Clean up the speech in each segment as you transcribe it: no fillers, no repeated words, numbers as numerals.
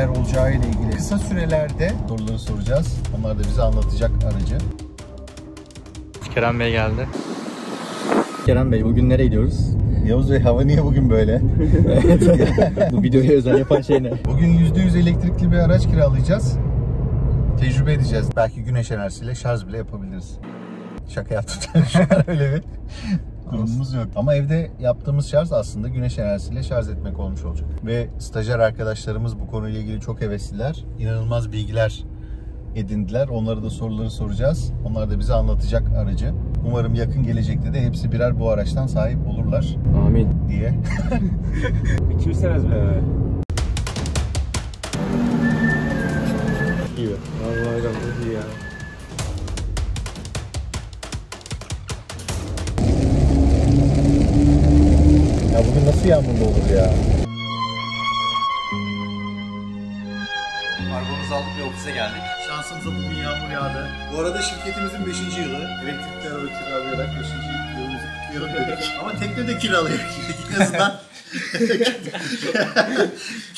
neler olacağı ile ilgili kısa sürelerde soruları soracağız. Onlar da bize anlatacak aracı. Kerem Bey geldi. Kerem Bey, bugün nereye gidiyoruz? Yavuz Bey, hava niye bugün böyle? Bu videoya özel yapan şey ne? Bugün %100 elektrikli bir araç kiralayacağız. Tecrübe edeceğiz. Belki güneş enerjisiyle şarj bile yapabiliriz. Şaka yaptım. Şu an öyle bir konumuz yok. Ama evde yaptığımız şarj aslında güneş enerjisiyle şarj etmek olmuş olacak. Ve stajyer arkadaşlarımız bu konuyla ilgili çok hevesliler. İnanılmaz bilgiler edindiler. Onlara da soruları soracağız. Onlar da bize anlatacak aracı. Umarım yakın gelecekte de hepsi birer bu araçtan sahip olurlar. Amin. Diye. Bitirseniz be. İyi. Vallahi çok iyi ya. Ya bugün nasıl yağmurlu olur ya? Arabamızı aldık ve ofise geldik. Şansımıza bugün yağmur yağdı. Bu arada şirketimizin 5. yılı. Elektrikli araba kiralayarak 5. yılımızı kutlayalım dedik. Ama tekne de kiralayarak dedik. En azından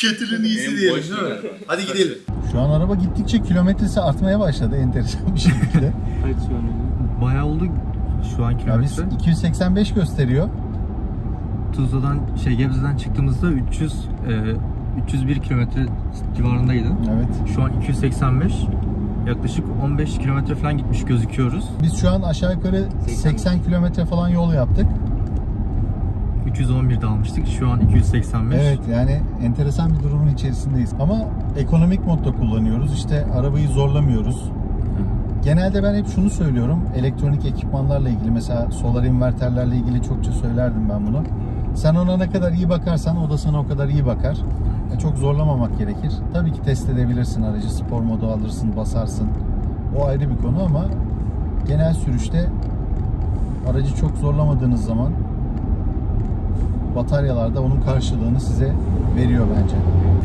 kötülüğün iyisi diyelim, değil mi? Hadi gidelim. Şu an araba gittikçe kilometresi artmaya başladı enteresan bir şekilde. Bayağı oldu şu an kilometre. 285 gösteriyor. Tuzla'dan, Gebze'den çıktığımızda 301 kilometre civarındaydı. Evet. Şu an 285. Yaklaşık 15 kilometre falan gitmiş gözüküyoruz. Biz şu an aşağı yukarı 80 kilometre falan yol yaptık. 311'de almıştık. Şu an 285. Evet, yani enteresan bir durumun içerisindeyiz. Ama ekonomik modda kullanıyoruz. İşte arabayı zorlamıyoruz. Genelde ben hep şunu söylüyorum. Elektronik ekipmanlarla ilgili, mesela solar inverterlerle ilgili çokça söylerdim ben bunu. Sen ona ne kadar iyi bakarsan o da sana o kadar iyi bakar. Yani çok zorlamamak gerekir. Tabii ki test edebilirsin aracı, spor modu alırsın, basarsın. O ayrı bir konu ama genel sürüşte aracı çok zorlamadığınız zaman bataryalarda onun karşılığını size veriyor bence.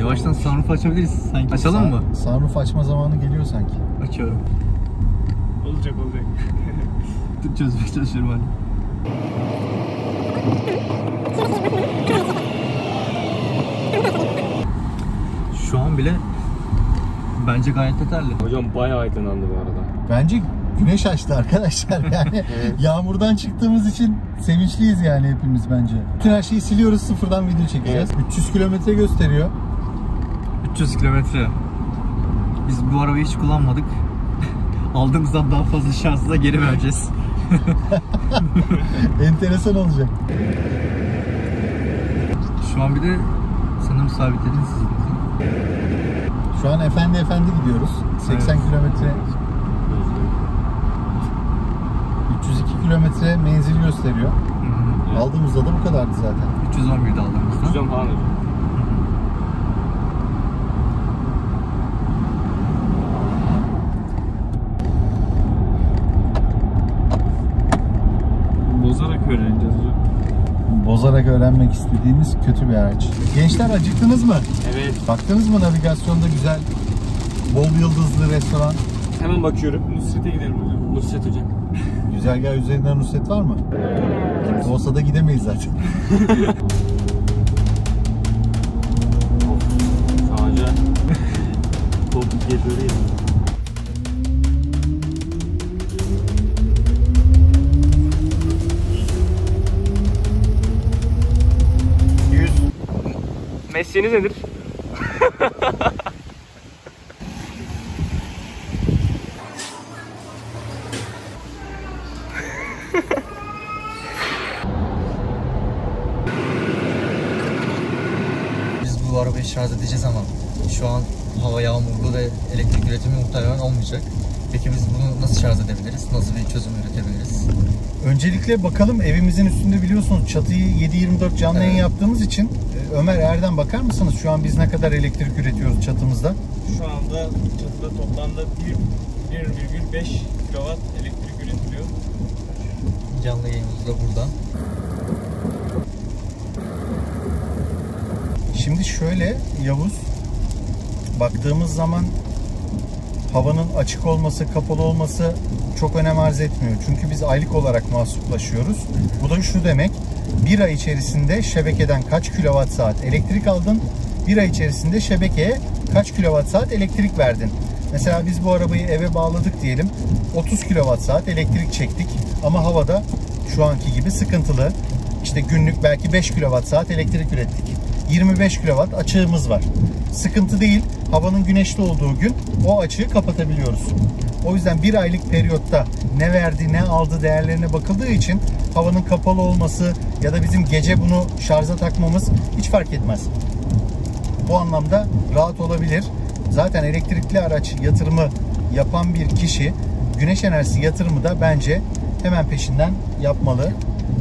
Yavaştan sunroof açabiliriz sanki. Açalım mı? Sunroof açma zamanı geliyor sanki. Açıyorum. Olacak. Çözmek çalışıyorum hadi. Şu an bile bence gayet yeterli. Hocam bayağı aydınlandı bu arada. Bence güneş açtı arkadaşlar yani. Evet. Yağmurdan çıktığımız için sevinçliyiz yani hepimiz bence. Bütün her şeyi siliyoruz, sıfırdan video çekeceğiz. Evet. 300 kilometre gösteriyor. 300 kilometre. Biz bu arabayı hiç kullanmadık. Aldığımızdan daha fazla şansı da geri vereceğiz. Enteresan olacak. Şu an bir de sanırım sabitlediniz siz. Şu an efendi gidiyoruz. 80 evet. Kilometre. 302 kilometre menzil gösteriyor. Hı-hı. Aldığımızda da bu kadardı zaten. 311'de aldığımızda. 310 falan. Bozarak öğrenmek istediğimiz kötü bir araç. Gençler, acıktınız mı? Evet. Baktınız mı navigasyonda güzel, bol yıldızlı restoran? Hemen bakıyorum. Nusret'e gidelim hocam. Nusret hocam. Güzelgah üzerinden Nusret var mı? Evet. Olsa da gidemeyiz zaten. Sadece topuk geliyor. Mesleğiniz nedir? Biz bu arabayı şarj edeceğiz ama şu an hava yağmurlu ve elektrik üretimi muhtemelen olmayacak. Peki biz bunu nasıl şarj edebiliriz? Nasıl bir çözüm üretebiliriz? Öncelikle bakalım, evimizin üstünde biliyorsunuz çatıyı 7/24 canlı yayın yaptığımız için Ömer Erdem, bakar mısınız şu an biz ne kadar elektrik üretiyoruz çatımızda? Şu anda çatıda toplamda 1,5 kW elektrik üretiliyor. Canlı yayınımız da burada. Şimdi şöyle Yavuz, baktığımız zaman havanın açık olması, kapalı olması çok önem arz etmiyor. Çünkü biz aylık olarak mahsuplaşıyoruz. Bu da şu demek, bir ay içerisinde şebekeden kaç kilowatt saat elektrik aldın, bir ay içerisinde şebekeye kaç kWh elektrik verdin? Mesela biz bu arabayı eve bağladık diyelim. 30 kWh elektrik çektik ama havada şu anki gibi sıkıntılı. İşte günlük belki 5 kWh elektrik ürettik. 25 kW açığımız var. Sıkıntı değil. Havanın güneşli olduğu gün o açığı kapatabiliyoruz. O yüzden bir aylık periyotta ne verdi, ne aldı değerlerine bakıldığı için havanın kapalı olması ya da bizim gece bunu şarja takmamız hiç fark etmez. Bu anlamda rahat olabilir. Zaten elektrikli araç yatırımı yapan bir kişi güneş enerjisi yatırımı da bence hemen peşinden yapmalı.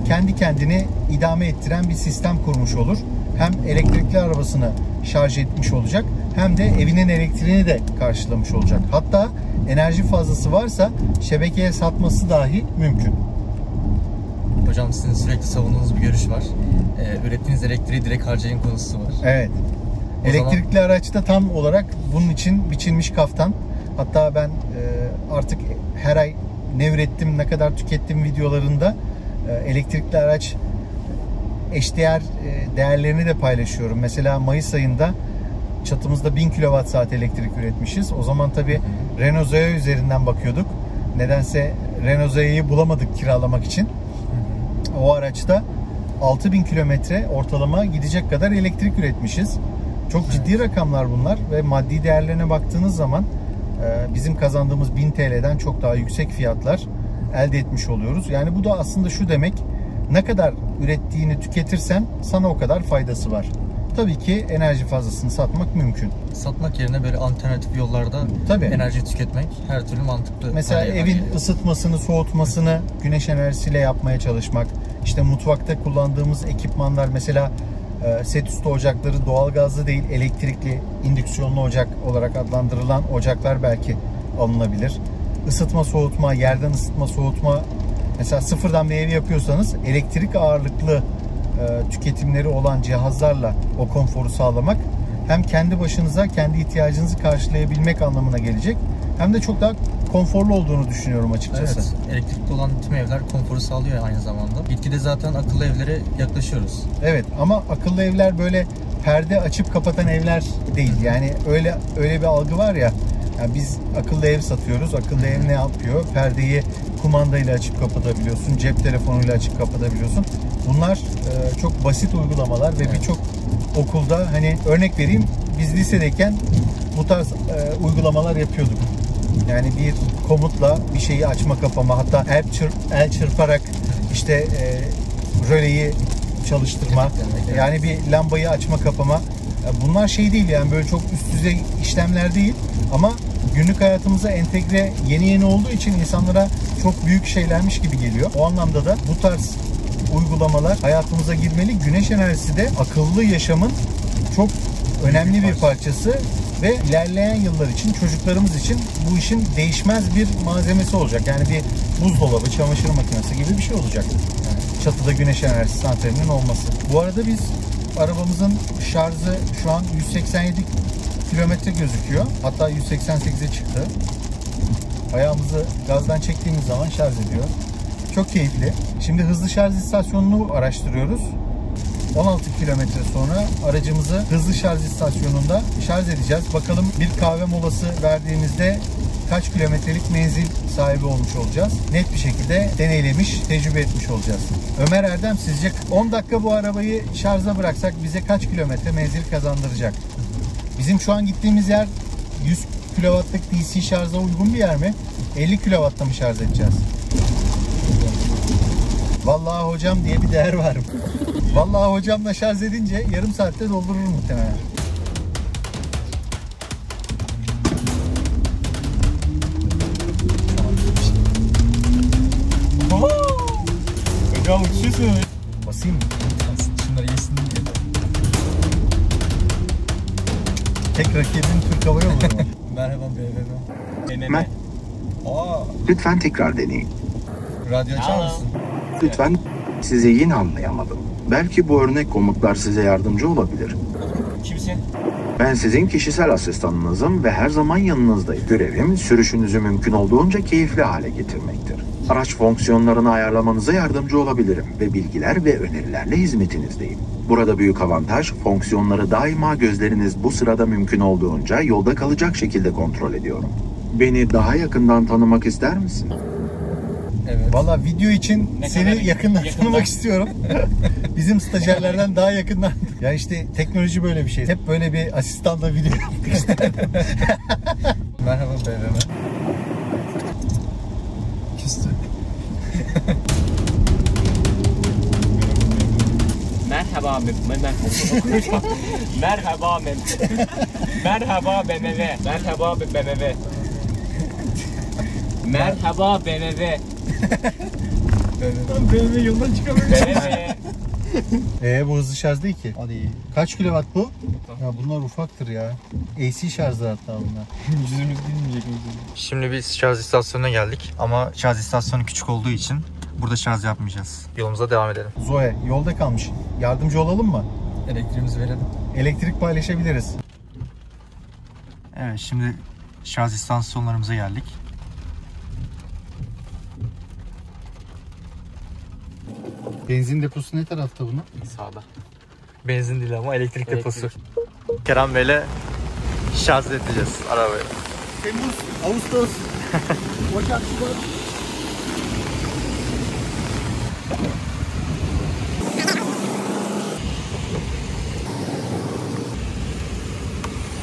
Kendi kendini idame ettiren bir sistem kurmuş olur. Hem elektrikli arabasını şarj etmiş olacak hem de evinin elektriğini de karşılamış olacak. Hatta enerji fazlası varsa şebekeye satması dahi mümkün. Hocam sizin sürekli savunduğunuz bir görüş var. Ürettiğiniz elektriği direkt harcayın konusu var. Evet. O elektrikli zaman... araçta tam olarak bunun için biçilmiş kaftan. Hatta ben artık her ay ne ürettim, ne kadar tükettim videolarında elektrikli araç eşdeğer değerlerini de paylaşıyorum. Mesela Mayıs ayında çatımızda 1000 kWh elektrik üretmişiz. O zaman tabii Renault Zoe üzerinden bakıyorduk. Nedense Renault Zoe'yi bulamadık kiralamak için. O araçta 6000 kilometre ortalama gidecek kadar elektrik üretmişiz. Çok ciddi rakamlar bunlar ve maddi değerlerine baktığınız zaman bizim kazandığımız 1000 TL'den çok daha yüksek fiyatlar elde etmiş oluyoruz. Yani bu da aslında şu demek: ne kadar ürettiğini tüketirsen sana o kadar faydası var. Tabii ki enerji fazlasını satmak mümkün. Satmak yerine böyle alternatif yollarda tabii enerji tüketmek her türlü mantıklı. Mesela evin ısıtmasını, soğutmasını güneş enerjisiyle yapmaya çalışmak. İşte mutfakta kullandığımız ekipmanlar, mesela set üstü ocakları doğalgazlı değil elektrikli, indüksiyonlu ocak olarak adlandırılan ocaklar belki alınabilir. Isıtma soğutma, yerden ısıtma soğutma. Mesela sıfırdan bir ev yapıyorsanız elektrik ağırlıklı tüketimleri olan cihazlarla o konforu sağlamak hem kendi başınıza kendi ihtiyacınızı karşılayabilmek anlamına gelecek hem de çok daha konforlu olduğunu düşünüyorum açıkçası. Evet, elektrikli olan tüm evler konforu sağlıyor aynı zamanda. Gitgide zaten akıllı evlere yaklaşıyoruz. Evet, ama akıllı evler böyle perde açıp kapatan evler değil. Yani öyle bir algı var ya. Yani biz akıllı ev satıyoruz. Akıllı ev ne yapıyor? Perdeyi kumandayla açıp kapatabiliyorsun. Cep telefonuyla açıp kapatabiliyorsun. Bunlar çok basit uygulamalar ve birçok okulda, hani örnek vereyim, biz lisedeyken bu tarz uygulamalar yapıyorduk. Yani bir komutla bir şeyi açma kapama, hatta el çırparak işte röleyi çalıştırma, yani bir lambayı açma kapama. Bunlar şey değil yani, böyle çok üst düzey işlemler değil ama günlük hayatımıza entegre yeni olduğu için insanlara çok büyük şeylermiş gibi geliyor. O anlamda da bu tarz uygulamalar hayatımıza girmeli. Güneş enerjisi de akıllı yaşamın çok önemli bir parçası ve ilerleyen yıllar için çocuklarımız için bu işin değişmez bir malzemesi olacak. Yani bir buzdolabı, çamaşır makinesi gibi bir şey olacak. Yani çatıda güneş enerjisi santralinin olması. Bu arada biz arabamızın şarjı şu an 187 kilometre gözüküyor. Hatta 188'e çıktı. Ayağımızı gazdan çektiğimiz zaman şarj ediyor. Çok keyifli. Şimdi hızlı şarj istasyonunu araştırıyoruz. 16 kilometre sonra aracımızı hızlı şarj istasyonunda şarj edeceğiz. Bakalım bir kahve molası verdiğimizde kaç kilometrelik menzil sahibi olmuş olacağız. Net bir şekilde deneylemiş, tecrübe etmiş olacağız. Ömer Erdem, sizce 10 dakika bu arabayı şarja bıraksak bize kaç kilometre menzil kazandıracak? Bizim şu an gittiğimiz yer 100 kW'lık DC şarja uygun bir yer mi? 50 kW'da mı şarj edeceğiz? Vallahi hocam diye bir değer var. Vallahi hocamla şarj edince yarım saatte doldurur muhtemelen. Hocam uçuyorsun. Basayım mı? Şunları yesin diye. Tek rakibin Türk Hava Yolları. Merhaba BMW. Lütfen tekrar deneyin. Radyo açar mısın? Lütfen, sizi yine anlayamadım. Belki bu örnek komutlar size yardımcı olabilir. Kimsin? Ben sizin kişisel asistanınızım ve her zaman yanınızdayım. Görevim sürüşünüzü mümkün olduğunca keyifli hale getirmektir. Araç fonksiyonlarını ayarlamanıza yardımcı olabilirim ve bilgiler ve önerilerle hizmetinizdeyim. Burada büyük avantaj, fonksiyonları daima gözleriniz bu sırada mümkün olduğunca yolda kalacak şekilde kontrol ediyorum. Beni daha yakından tanımak ister misin? Evet. Valla video için seni yakından tanımak istiyorum. Bizim stajyerlerden daha yakından. Ya işte teknoloji böyle bir şey. Hep böyle bir asistanla video yaptık işte. Merhaba Beyler. Merhaba merhaba. Merhaba merhaba BMW. Merhaba BMW. Merhaba BMW. BMW yoldan çıkamıyor. Bu hızlı şarj değil ki. Hadi. Kaç kilowatt bu? Ya bunlar ufaktır ya. AC şarjlar hatta bunlar. Yüzümüz bilmeyecek mi? Şimdi biz şarj istasyonuna geldik ama şarj istasyonu küçük olduğu için burada şarj yapmayacağız. Yolumuza devam edelim. Zoe yolda kalmış. Yardımcı olalım mı? Elektriğimizi verelim. Elektrik paylaşabiliriz. Evet, şimdi şarj istasyonlarımıza geldik. Benzin deposu ne tarafta bunun? Sağda. Benzin değil ama elektrik deposu. Kerem Bey'le şarj edeceğiz arabayı. Temmuz, Ağustos, Ocak, Şubat.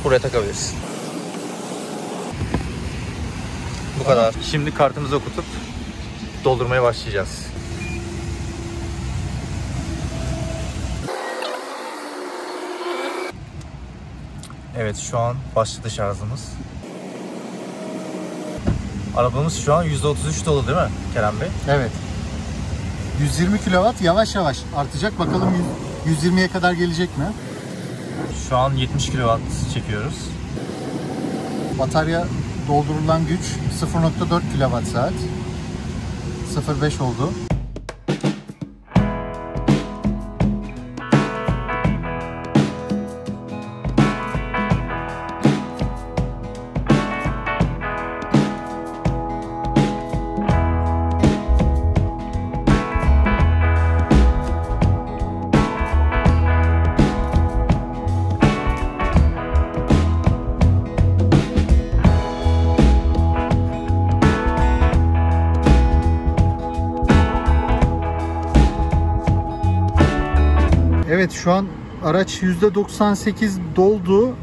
Buraya takabiliriz. Bu kadar. Şimdi kartımızı okutup doldurmaya başlayacağız. Evet, şu an başladı şarjımız. Arabamız şu an %33 dolu değil mi Kerem Bey? Evet. 120 kW yavaş yavaş artacak. Bakalım 120'ye kadar gelecek mi? Şu an 70 kW çekiyoruz. Batarya doldurulan güç 0.4 kWh. 0.5 oldu. Evet, şu an araç %98 doldu.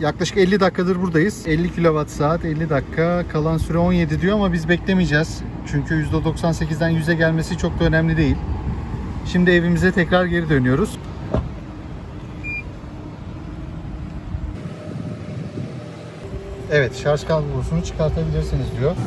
Yaklaşık 50 dakikadır buradayız. 50 kWh 50 dakika, kalan süre 17 diyor ama biz beklemeyeceğiz. Çünkü %98'den 100'e gelmesi çok da önemli değil. Şimdi evimize tekrar geri dönüyoruz. Evet, şarj kablosunu çıkartabilirsiniz diyor. Olur.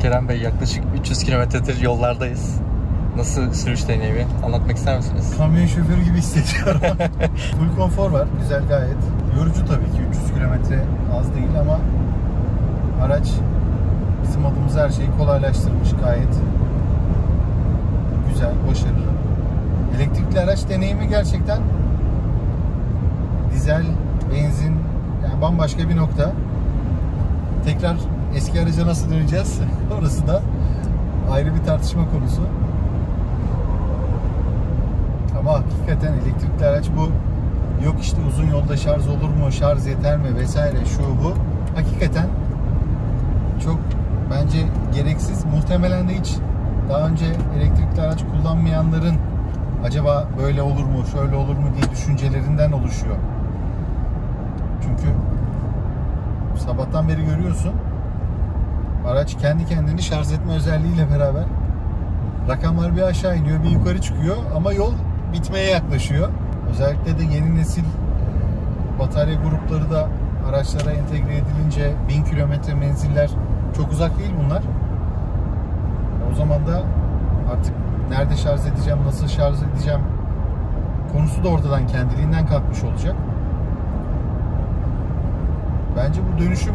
Kerem Bey, yaklaşık 300 kilometredir yollardayız. Nasıl sürüş deneyimi? Anlatmak ister misiniz? Kamyon şoförü gibi hissediyorum. Full konfor var. Güzel, gayet. Yorucu tabii ki. 300 kilometre az değil ama araç bizim adımıza her şeyi kolaylaştırmış. Gayet güzel, başarılı. Elektrikli araç deneyimi gerçekten dizel, benzin, yani bambaşka bir nokta. Tekrar eski araca nasıl döneceğiz? Orası da ayrı bir tartışma konusu. Ama hakikaten elektrikli araç bu. Yok işte uzun yolda şarj olur mu, şarj yeter mi vesaire şu bu. Hakikaten çok bence gereksiz. Muhtemelen de hiç daha önce elektrikli araç kullanmayanların acaba böyle olur mu, şöyle olur mu diye düşüncelerinden oluşuyor. Çünkü sabahtan beri görüyorsun. Araç kendi kendini şarj etme özelliğiyle beraber rakamlar bir aşağı iniyor, bir yukarı çıkıyor ama yol bitmeye yaklaşıyor. Özellikle de yeni nesil batarya grupları da araçlara entegre edilince 1000 kilometre menziller çok uzak değil bunlar. O zaman da artık nerede şarj edeceğim, nasıl şarj edeceğim konusu da ortadan kendiliğinden kalkmış olacak. Bence bu dönüşüm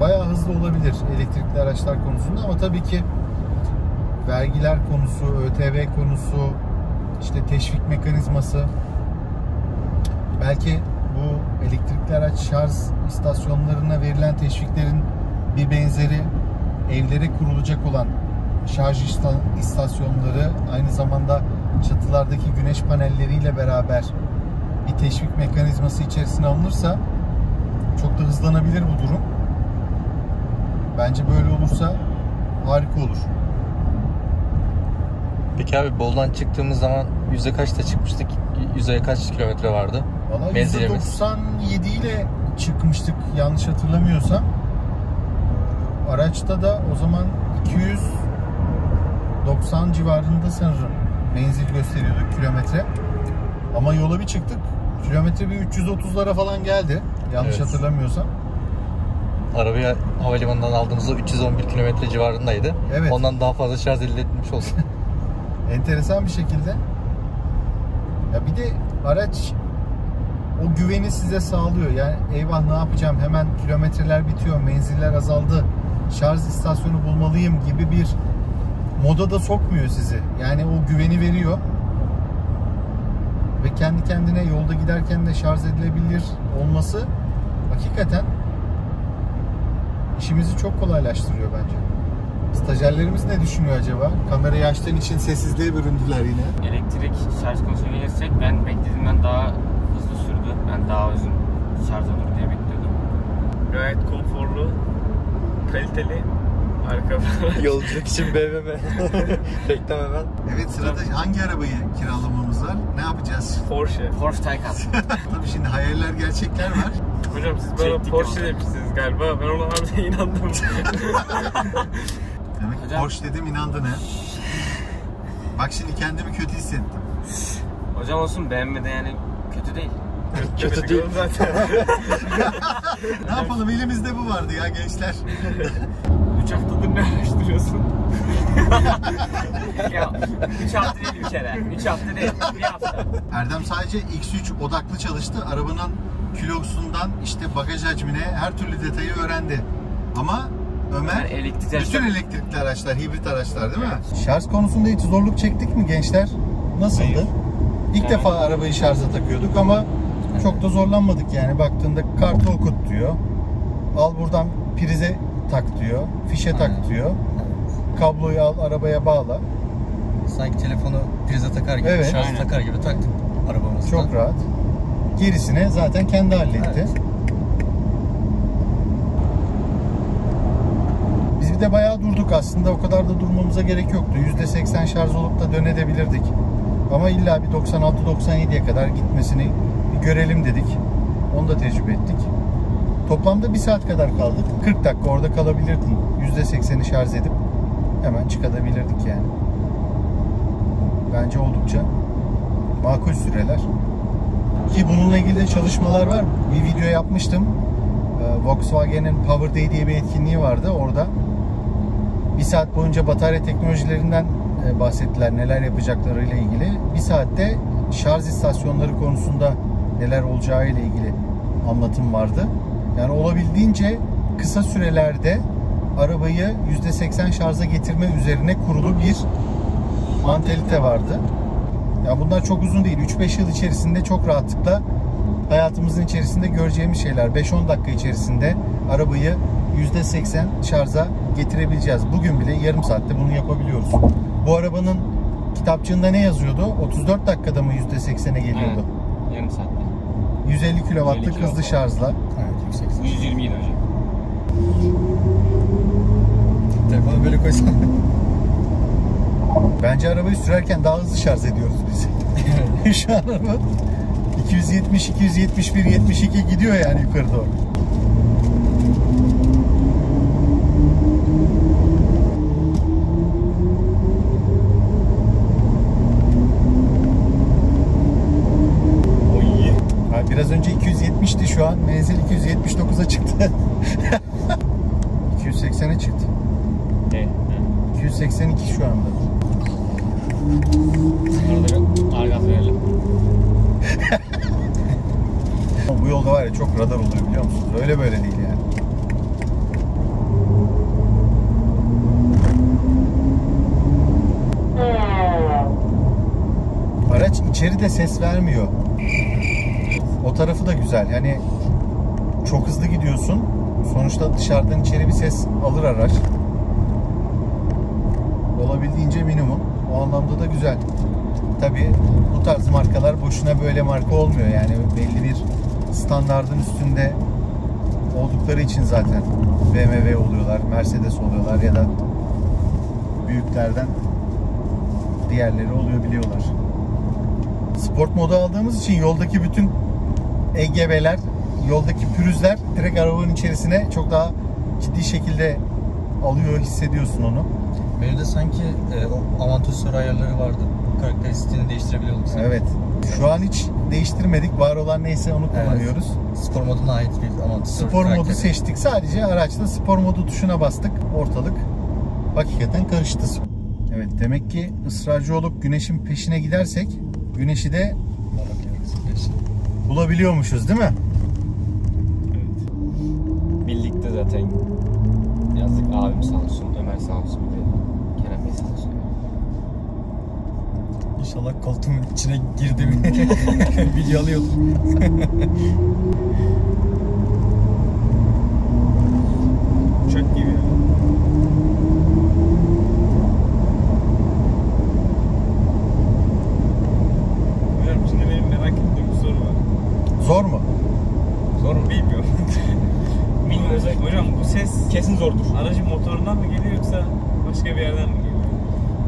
bayağı hızlı olabilir elektrikli araçlar konusunda ama tabii ki vergiler konusu, ÖTV konusu, işte teşvik mekanizması, belki bu elektrikli araç şarj istasyonlarına verilen teşviklerin bir benzeri evlere kurulacak olan şarj istasyonları, aynı zamanda çatılardaki güneş panelleriyle beraber bir teşvik mekanizması içerisine alınırsa çok da hızlanabilir bu durum. Bence böyle olursa harika olur. Peki abi, Bol'dan çıktığımız zaman yüze kaçta çıkmıştık? Yüze kaç kilometre vardı? Valla %97 ile çıkmıştık yanlış hatırlamıyorsam. Araçta da o zaman 290 civarında sanırım menzil gösteriyordu kilometre. Ama yola bir çıktık, kilometre bir 330'lara falan geldi yanlış hatırlamıyorsam. Arabayı havalimanından aldığımızda 311 kilometre civarındaydı. Evet. Ondan daha fazla şarj elde etmiş olsun. Enteresan bir şekilde. Ya bir de araç o güveni size sağlıyor. Yani eyvah ne yapacağım, hemen kilometreler bitiyor, menziller azaldı, şarj istasyonu bulmalıyım gibi bir moda da sokmuyor sizi. Yani o güveni veriyor. Ve kendi kendine yolda giderken de şarj edilebilir olması hakikaten işimizi çok kolaylaştırıyor bence. Stajyerlerimiz ne düşünüyor acaba? Kamerayı açtığın için sessizliğe büründüler yine. Elektrik şarj konusuna gelirsek, ben beklediğimden daha hızlı sürdü. Ben daha uzun şarj olur diye bekliyordum. Gayet konforlu, kaliteli, harika. Yolculuk için BMW. Reklam hemen. Evet, sırada hangi arabayı kiralamamız var? Ne yapacağız? Porsche. Porsche Taycan. Tabii şimdi hayaller, gerçekler var. Hocam siz bana Porsche demiştiniz galiba. Ben ona harbiden inandım. Demek hocam, Porsche dedim, inandın he. Bak şimdi kendimi kötü hissettim. Hocam olsun, BMW'de yani kötü değil. Kötü değil zaten. Ne yapalım, elimizde bu vardı ya gençler. 3 haftadır ne araştırıyorsun? Ya 3 hafta değil bir kere. 3 hafta değil, 1 hafta. Erdem sadece ix3 odaklı çalıştı. Arabanın kilosundan işte bagaj hacmine, her türlü detayı öğrendi. Ama Ömer, bütün elektrikli araçlar, hibrit araçlar değil mi? Şarj konusunda hiç zorluk çektik mi gençler? Nasıldı? Hayır. İlk defa arabayı şarja takıyorduk ama çok da zorlanmadık yani. Baktığında kartı okut diyor. Al buradan prize tak diyor. Fişe tak diyor. Kabloyu al, arabaya bağla. Sanki telefonu prize takar gibi, şarja takar gibi taktık arabamızda. Çok rahat. Gerisini zaten kendi halletti. Evet. Biz bir de bayağı durduk aslında. O kadar da durmamıza gerek yoktu. %80 şarj olup da dönebilirdik. Ama illa bir 96-97'ye kadar gitmesini bir görelim dedik. Onu da tecrübe ettik. Toplamda 1 saat kadar kaldık. 40 dakika orada kalabilirdin. %80'i şarj edip hemen çıkabilirdik yani. Bence oldukça makul süreler. Ki bununla ilgili de çalışmalar var. Bir video yapmıştım. Volkswagen'in Power Day diye bir etkinliği vardı. Orada 1 saat boyunca batarya teknolojilerinden bahsettiler. Neler yapacaklarıyla ilgili. 1 saatte şarj istasyonları konusunda neler olacağıyla ilgili anlatım vardı. Yani olabildiğince kısa sürelerde arabayı %80 şarja getirme üzerine kurulu bir mantalite vardı. Yani bunlar çok uzun değil. 3-5 yıl içerisinde çok rahatlıkla hayatımızın içerisinde göreceğimiz şeyler. 5-10 dakika içerisinde arabayı %80 şarja getirebileceğiz. Bugün bile yarım saatte bunu yapabiliyoruz. Bu arabanın kitapçığında ne yazıyordu? 34 dakikada mı %80'e geliyordu? Evet, yarım saatte. 150 kW'lık hızlı şarjla. Evet, 120 yine hocam. Telefonu böyle koysam. Bence arabayı sürerken daha hızlı şarj ediyoruz biz. Şu an araba 270, 271, 72 gidiyor yani yukarı doğru. Oy. Biraz önce 270'ti, şu an menzil 279'a çıktı. 280'e çıktı. Evet. 282 şu anda. Bu yolda var ya, çok radar oluyor biliyor musunuz? Öyle böyle değil yani. araç içeri de ses vermiyor. O tarafı da güzel. Yani çok hızlı gidiyorsun. Sonuçta dışarıdan içeri bir ses alır araç. Olabildiğince minimum. O anlamda da güzel. Tabii bu tarz markalar boşuna böyle marka olmuyor. Yani belli bir standardın üstünde oldukları için zaten BMW oluyorlar, Mercedes oluyorlar ya da büyüklerden diğerleri oluyor, biliyorlar. Sport modu aldığımız için yoldaki bütün EGB'ler, yoldaki pürüzler direkt arabanın içerisine çok daha ciddi şekilde alıyor, hissediyorsun onu. Benim de sanki o avantajlar ayarları vardı. Karakteristiğini değiştirebiliyorduk sanki. Evet. Şu an hiç değiştirmedik. Var olan neyse onu kullanıyoruz. Evet. Spor moduna ait bir avantajlar. Spor modu seçtik. Sadece araçta spor modu tuşuna bastık. Ortalık hakikaten karıştı. Evet, demek ki ısrarcı olup güneşin peşine gidersek güneşi de bulabiliyormuşuz, değil mi? Evet. Birlikte zaten yazdık. Abim sağ olsun, Ömer sağ olsun, bir de Kerem Bey sağ olsun. İnşallah koltuğumun içine girdim. Video alıyordum. Uçak gibi ya. Zor mu? Zor mu bilmiyorum. Bilmiyorum. Hocam bu ses kesin zordur. Aracın motorundan mı geliyor yoksa başka bir yerden mi geliyor?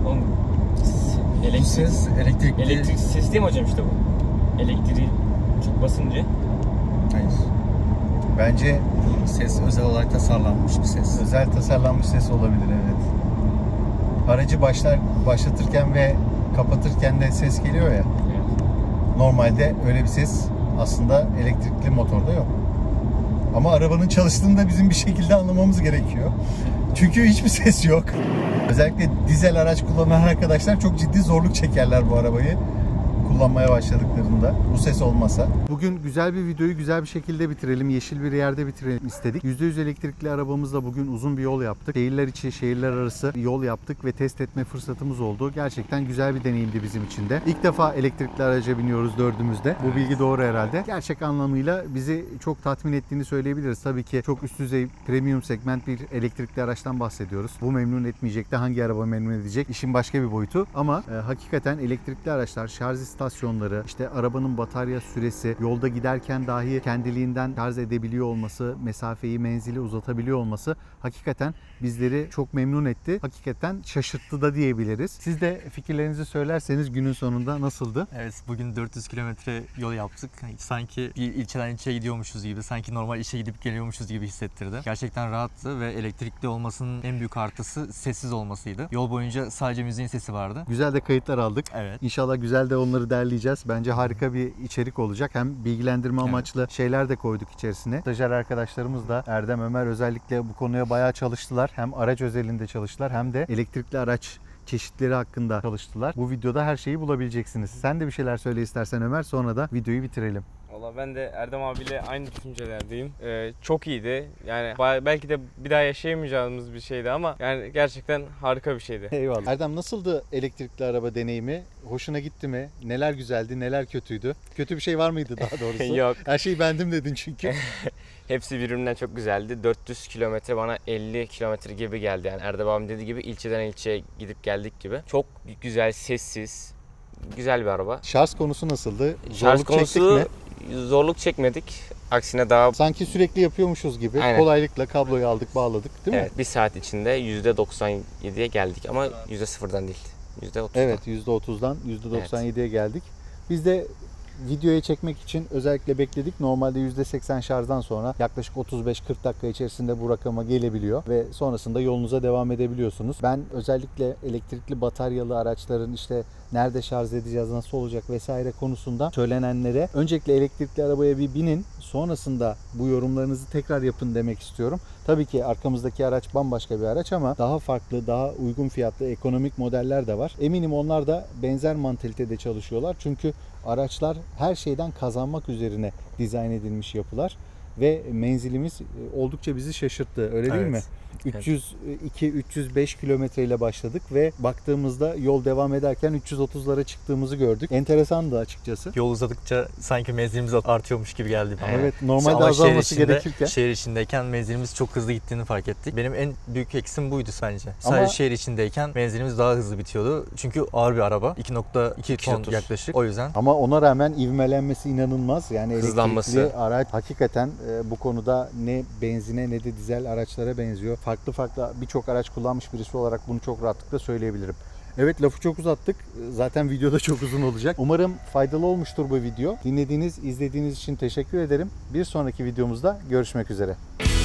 Oğlum, elektrik ses, elektrik ses değil mi hocam işte bu? Elektriği çok basınca. Hayır. Bence bu ses özel olarak tasarlanmış bir ses. Özel tasarlanmış ses olabilir, evet. Aracı başlatırken ve kapatırken de ses geliyor ya. Evet. Normalde öyle bir ses aslında elektrikli motorda yok. Ama arabanın çalıştığını da bizim bir şekilde anlamamız gerekiyor. Çünkü hiçbir ses yok. Özellikle dizel araç kullanan arkadaşlar çok ciddi zorluk çekerler bu arabayı kullanmaya başladıklarında. Bu ses olmasa. Bugün güzel bir videoyu güzel bir şekilde bitirelim. Yeşil bir yerde bitirelim istedik. %100 elektrikli arabamızla bugün uzun bir yol yaptık. Şehirler içi, şehirler arası yol yaptık ve test etme fırsatımız oldu. Gerçekten güzel bir deneyimdi bizim için de. İlk defa elektrikli araca biniyoruz dördümüzde. Bu bilgi doğru herhalde. Gerçek anlamıyla bizi çok tatmin ettiğini söyleyebiliriz. Tabii ki çok üst düzey premium segment bir elektrikli araçtan bahsediyoruz. Bu memnun etmeyecek de hangi araba memnun edecek? İşin başka bir boyutu. Ama hakikaten elektrikli araçlar, şarj istasyonları, işte arabanın batarya süresi, yolda giderken dahi kendiliğinden şarj edebiliyor olması, mesafeyi, menzili uzatabiliyor olması hakikaten bizleri çok memnun etti. Hakikaten şaşırttı da diyebiliriz. Siz de fikirlerinizi söylerseniz günün sonunda nasıldı? Evet, bugün 400 kilometre yol yaptık. Sanki bir ilçeden ilçeye gidiyormuşuz gibi, sanki normal işe gidip geliyormuşuz gibi hissettirdi. Gerçekten rahattı ve elektrikli olmasının en büyük artısı sessiz olmasıydı. Yol boyunca sadece müziğin sesi vardı. Güzel de kayıtlar aldık. Evet. İnşallah güzel de onları derleyeceğiz. Bence harika bir içerik olacak. Hem bilgilendirme amaçlı şeyler de koyduk içerisine. Stajyer arkadaşlarımız da Erdem, Ömer özellikle bu konuya bayağı çalıştılar. Hem araç özelinde çalıştılar hem de elektrikli araç çeşitleri hakkında çalıştılar. Bu videoda her şeyi bulabileceksiniz. Sen de bir şeyler söyle istersen Ömer, sonra da videoyu bitirelim. Valla ben de Erdem abiyle aynı düşüncelerdeyim. Çok iyiydi. Yani belki de bir daha yaşayamayacağımız bir şeydi ama yani gerçekten harika bir şeydi. Eyvallah. Erdem, nasıldı elektrikli araba deneyimi? Hoşuna gitti mi? Neler güzeldi, neler kötüydü? Kötü bir şey var mıydı daha doğrusu? Yok. Her şeyi bendim dedin çünkü. Hepsi birbirinden çok güzeldi. 400 kilometre bana 50 kilometre gibi geldi. Yani Erdem abim dediği gibi ilçeden ilçeye gidip geldik gibi. Çok güzel, sessiz, güzel bir araba. Şarj konusu nasıldı? Şarj konusu... Zorluk çekmedik. Aksine daha... Sanki sürekli yapıyormuşuz gibi. Aynen. Kolaylıkla kabloyu aldık, bağladık, değil mi? Evet, bir saat içinde %97'ye geldik ama %0'dan değil. %30'dan. Evet, %30'dan %97'ye geldik. Biz de videoya çekmek için özellikle bekledik. Normalde %80 şarjdan sonra yaklaşık 35-40 dakika içerisinde bu rakama gelebiliyor ve sonrasında yolunuza devam edebiliyorsunuz. Ben özellikle elektrikli bataryalı araçların işte nerede şarj edeceğiz, nasıl olacak vesaire konusunda söylenenlere öncelikle elektrikli arabaya bir binin, sonrasında bu yorumlarınızı tekrar yapın demek istiyorum. Tabii ki arkamızdaki araç bambaşka bir araç ama daha farklı, daha uygun fiyatlı ekonomik modeller de var. Eminim onlar da benzer mantalitede çalışıyorlar. Çünkü araçlar her şeyden kazanmak üzerine dizayn edilmiş yapılar. ve menzilimiz oldukça bizi şaşırttı, öyle değil mi? 302-305 kilometreyle başladık ve baktığımızda yol devam ederken 330'lara çıktığımızı gördük. Enteresandı açıkçası. Yol uzadıkça sanki menzilimiz artıyormuş gibi geldi bana. Evet, normalde azalması gerekirken. Şehir içindeyken menzilimiz çok hızlı gittiğini fark ettik. Benim en büyük eksim buydu bence. Sadece şehir içindeyken menzilimiz daha hızlı bitiyordu. Çünkü ağır bir araba. 2.2 ton yaklaşık. O yüzden. Ama ona rağmen ivmelenmesi inanılmaz. Yani elektrikli araç hakikaten bu konuda ne benzine ne de dizel araçlara benziyor. Farklı birçok araç kullanmış birisi olarak bunu çok rahatlıkla söyleyebilirim. Evet, lafı çok uzattık. Zaten videoda çok uzun olacak. Umarım faydalı olmuştur bu video. Dinlediğiniz, izlediğiniz için teşekkür ederim. Bir sonraki videomuzda görüşmek üzere.